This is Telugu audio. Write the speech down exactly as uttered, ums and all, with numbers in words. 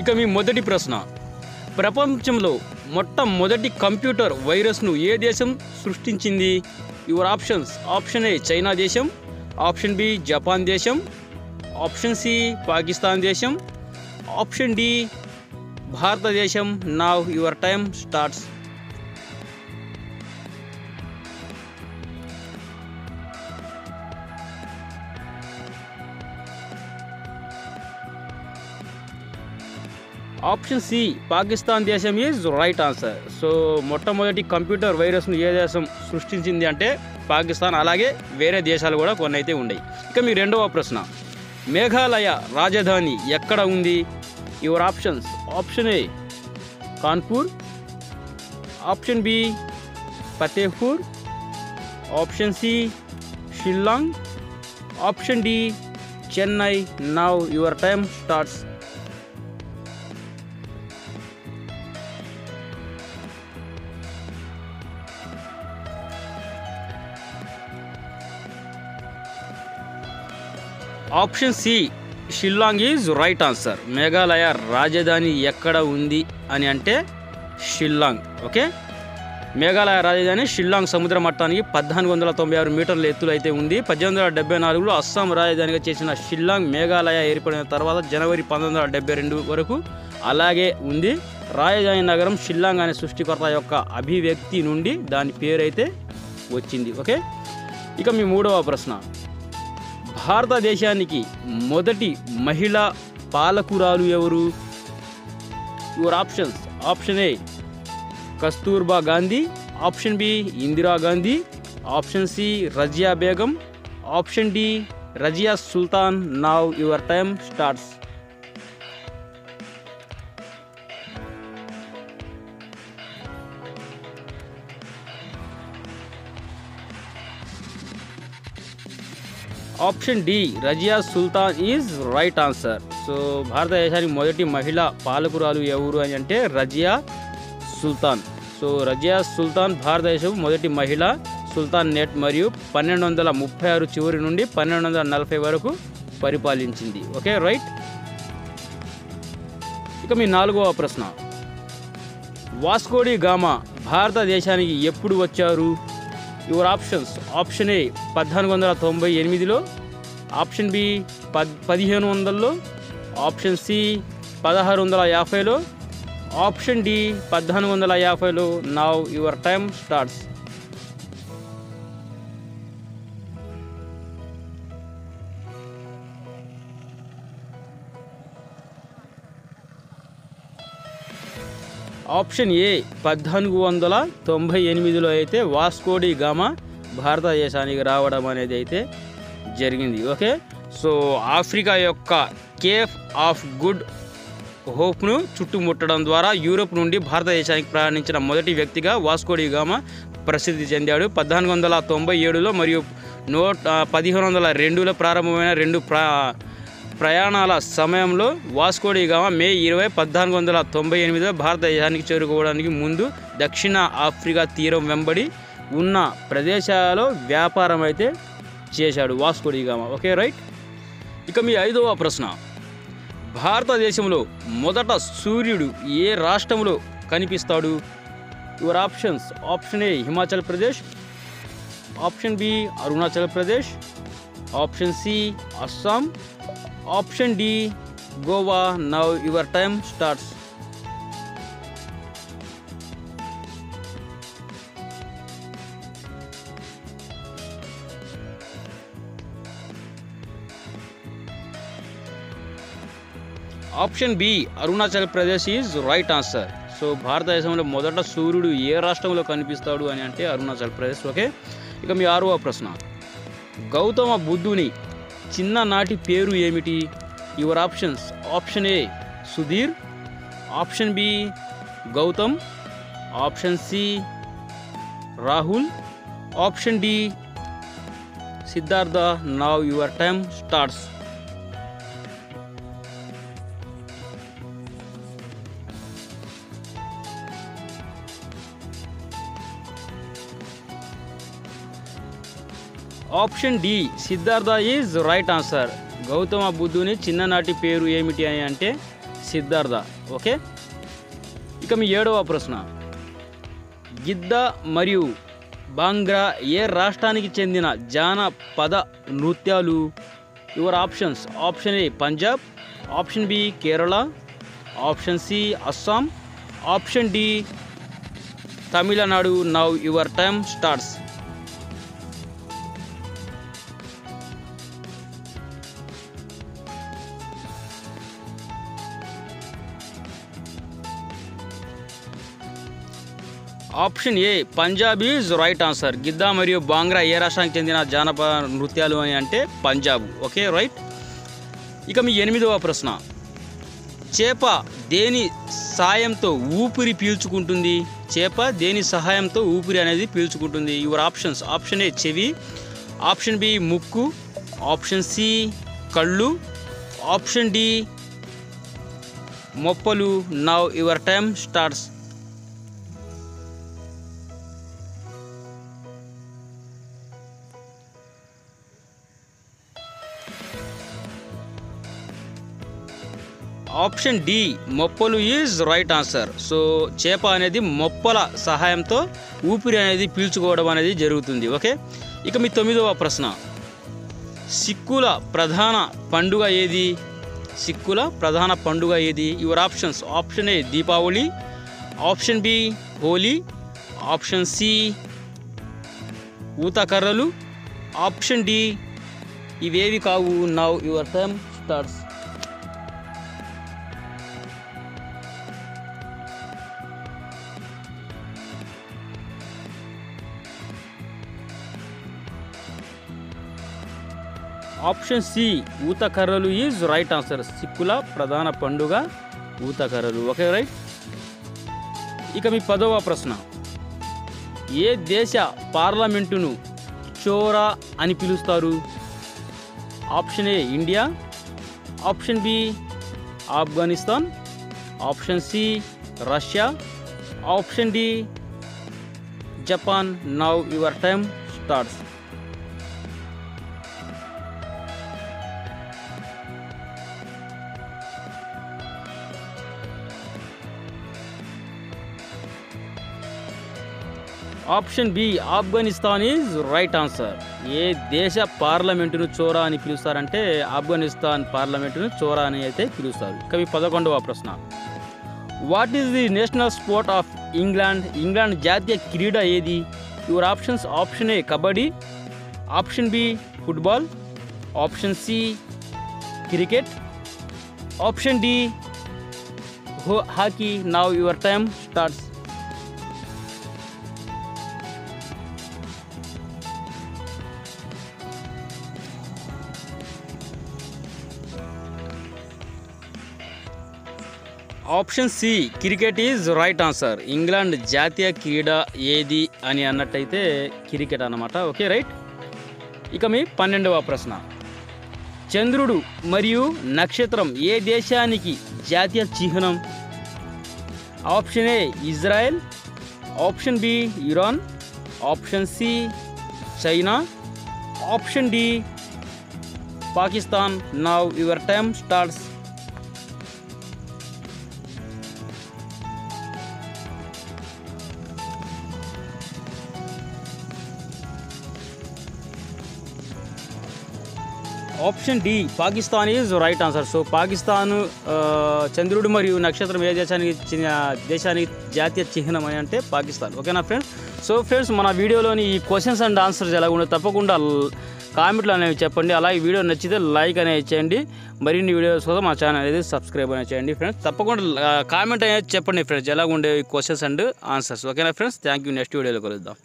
ఇక మీ మొదటి ప్రశ్న, ప్రపంచంలో మొట్టమొదటి కంప్యూటర్ వైరస్ను ఏ దేశం సృష్టించింది? Your options. Option A China దేశం, ఆప్షన్ బి జపాన్ దేశం, ఆప్షన్ సి పాకిస్తాన్ దేశం, ఆప్షన్ డి భారతదేశం. Now your time starts. Option C Pakistan देशम इज राइट आंसर. सो मोट्टमोदटी कंप्यूटर वैरस नु ए देशम सृष्टिंचिंदी अंटे पाकिस्तान, अलागे वेरे देशालु कूडा कोन्नि अयिते उंडाई. इक मी रेंडव प्रश्न, मेघालय राजधानी एक्कड उंदी? Your options. Option A Kanpur, option B Fatehpur, option C Shillong, option D Chennai. Now your time starts. Option C Shillong is right answer. Meghalaya राजधानी ఎక్కడ ఉంది అని అంటే షిల్లాంగ్. ఓకే, మేఘాలయ రాజధాని షిల్లాంగ్ సముద్ర మట్టానికి పద్నాలుగు వందల తొంభై ఆరు మీటర్ల ఎత్తులో అయితే ఉంది. పద్దెనిమిది వందల డెబ్బై నాలుగులో అస్సాం రాజధానిగా చేసిన షిల్లాంగ్ మేఘాలయ ఏర్పడిన తర్వాత జనవరి పంతొమ్మిది వందల డెబ్బై రెండు వరకు అలాగే ఉంది. రాజధాని నగరం షిల్లాంగ్ అనే సృష్టికర్త యొక్క అభివ్యక్తి నుండి దాని పేరు అయితే వచ్చింది. ఓకే, ఇక మీ మూడవ ప్రశ్న, భారతదేశానికి మొదటి మహిళా పాలకురాలు ఎవరు? Your options. Option A Kasturba Gandhi, option B Indira Gandhi, option C Razia Begum, option D Razia Sultan. Now your time starts. Option D Razia Sultan is right answer. So भारतदेशानी मोदटी महिला पालकुरालु एवरु अनि अंटे रजिया सुल्तान. सो रजिया सुल्तान भारतदेशं मोदटी महिला सुल्तानेट मरियु పన్నెండు వందల ముప్పై ఆరు చివరి నుండి పన్నెండు వందల నలభై వరకు పరిపాలించింది. Okay right. ఇక మీ నాలుగవ ప్రశ్న, వాస్కో డి గామా భారతదేశానికి ఎప్పుడు వచ్చారు? Your options. ఆప్షన్ ఏ పద్నాలుగు వందల తొంభై ఎనిమిదిలో, ఆప్షన్ బి పద్ పదిహేను వందల్లో, ఆప్షన్ సి పదహారు వందల యాభైలో, ఆప్షన్ డి పద్నాలుగు వందల యాభైలో. Now your time starts. Option A పద్నాలుగు వందల తొంభై ఎనిమిదిలో అయితే వాస్కో డి గామా భారతదేశానికి రావడం అనేది అయితే జరిగింది. ఓకే, సో ఆఫ్రికా యొక్క కేఫ్ ఆఫ్ గుడ్ హోప్ను చుట్టుముట్టడం ద్వారా యూరోప్ నుండి భారతదేశానికి ప్రయాణించిన మొదటి వ్యక్తిగా వాస్కో డి గామా ప్రసిద్ధి చెందాడు. పద్నాలుగు వందల తొంభై ఏడులో మరియు నూట పదిహేను వందల రెండులో ప్రారంభమైన రెండు ప్రా ప్రయాణాల సమయంలో వాస్కో డి గామా మే ఇరవై పద్నాలుగు వందల తొంభై ఎనిమిదిలో భారతదేశానికి చేరుకోవడానికి ముందు దక్షిణ ఆఫ్రికా తీరం వెంబడి ఉన్న ప్రదేశాలలో వ్యాపారం అయితే చేశాడు Vasco da Gama. Okay right. ఇక మీ ఐదవ ప్రశ్న, భారతదేశంలో మొదట సూర్యుడు ఏ రాష్ట్రంలో కనిపిస్తాడు? Your options. Option A Himachal Pradesh, option B Arunachal Pradesh, option C Assam, option D Goa. Now your time starts. Option B Arunachal Pradesh is right answer. So भारतదేశంలో మొదట సూర్యుడు ఏ రాష్ట్రంలో కనిపిస్తాడు అని అంటే అరుణాచల్ ప్రదేశ్. ఓకే, ఇక మీ ఆరవ ప్రశ్న, గౌతమ బుద్ధుని చిన్ననాటి పేరు ఏమిటి? Your options. Option A Sudheer, option B Gautam, option C Rahul, option D Siddhartha. Now your time starts. Option D Siddhartha is right answer. Gautama బుద్ధుని చిన్ననాటి పేరు ఏమిటి అని అంటే సిద్ధార్థ. ఓకే, ఇక మీ ఏడవ ప్రశ్న, గిద్ద మరియు బాంగ్రా ఏ రాష్ట్రానికి చెందిన జానపద నృత్యాలు? Your options, option A Punjab, option B Kerala, option C Assam, option D Tamil Nadu. Now your time starts. Option A Punjab is right answer. Giddha మరియు బాంగ్రా ఏ రాష్ట్రానికి చెందిన జానపద నృత్యాలు అని అంటే పంజాబ్. Okay right. ఇక మీ ఎనిమిదవ ప్రశ్న, చేప దేని సాయంతో ఊపిరి పీల్చుకుంటుంది? చేప దేని సహాయంతో ఊపిరి అనేది పీల్చుకుంటుంది? యువర్ ఆప్షన్స్, ఆప్షన్ ఏ చెవి, ఆప్షన్ బి ముక్కు, ఆప్షన్ సి కళ్ళు, ఆప్షన్ డి మొప్పలు. Now your time starts. Option D మొప్పలు ఈజ్ రైట్ ఆన్సర్. సో చేప అనేది మొప్పల సహాయంతో ఊపిరి అనేది పీల్చుకోవడం అనేది జరుగుతుంది. ఓకే, ఇక మీ తొమ్మిదవ ప్రశ్న, సిక్కుల ప్రధాన పండుగ ఏది? సిక్కుల ప్రధాన పండుగ ఏది? Your options, option A Deepavali, option B Holi, option C ఊతకర్రలు, ఆప్షన్ డి ఇవేవి కావు. Now your time starts. Option C ఊతకర్రలు ఈజ్ రైట్ ఆన్సర్. సిక్కుల ప్రధాన పండుగ ఊతకర్రలు. Okay right. ఇక మీ పదవ ప్రశ్న, ఏ దేశ పార్లమెంటును చోరా అని పిలుస్తారు? Option A India, option B Afghanistan, option C Russia, option D Japan. Now your time starts. Option B Afghanistan is right answer. ఏ దేశ పార్లమెంటును చోరా అని పిలుస్తారంటే ఆఫ్ఘనిస్తాన్ పార్లమెంటును చోరా అని అయితే పిలుస్తారు. కవి పదకొండవ ప్రశ్న, what is the national sport of England? England జాతీయ క్రీడ ఏది? Your options, option A kabaddi, option B football, option C cricket, option D hockey. Now your time starts. Option C cricket is right answer. England జాతీయ క్రీడ ఏది అని అన్నట్టయితే క్రికెట్ అన్నమాట. Okay right. ఇక మీ పన్నెండవ ప్రశ్న, చంద్రుడు మరియు నక్షత్రం ఏ దేశానికి జాతీయ చిహ్నం? Option A Israel, option B Iran, option C China, option D Pakistan. Now your time starts. Option D Pakistan is right answer. So Pakistan చంద్రుడు మరియు నక్షత్రం ఏ దేశానికి దేశానికి జాతీయ చిహ్నం అని అంటే పాకిస్తాన్. ఓకేనా ఫ్రెండ్స్? సో ఫ్రెండ్స్, మన వీడియోలోని ఈ క్వశ్చన్స్ అండ్ ఆన్సర్స్ ఎలా ఉండో తప్పకుండా కామెంట్లు అనేవి చెప్పండి. అలాగే వీడియో నచ్చితే లైక్ అనేది చేయండి. మరిన్ని వీడియోస్ కోసం మా ఛానల్ అనేది సబ్స్క్రైబ్ అనేది చేయండి ఫ్రెండ్స్. తప్పకుండా కామెంట్ అనేది చెప్పండి ఫ్రెండ్స్, ఎలా ఉండే ఈ క్వశ్చన్స్ అండ్ ఆన్సర్స్. ఓకేనా ఫ్రెండ్స్? Thank you. నెక్స్ట్ వీడియోలో కలుద్దాం.